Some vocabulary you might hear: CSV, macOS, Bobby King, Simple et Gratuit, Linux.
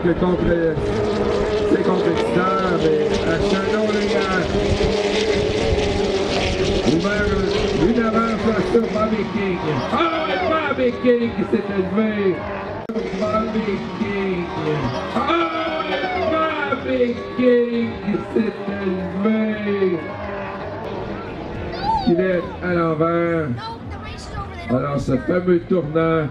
spectacle contre les compétiteurs, mais c'est un long dégage. Ouvert une avance sur Bobby King. Oh, Bobby King qui s'est élevé. Bobby King. Oh, Bobby King qui s'est élevé. Il est à l'envers. Alors ce fameux tournant.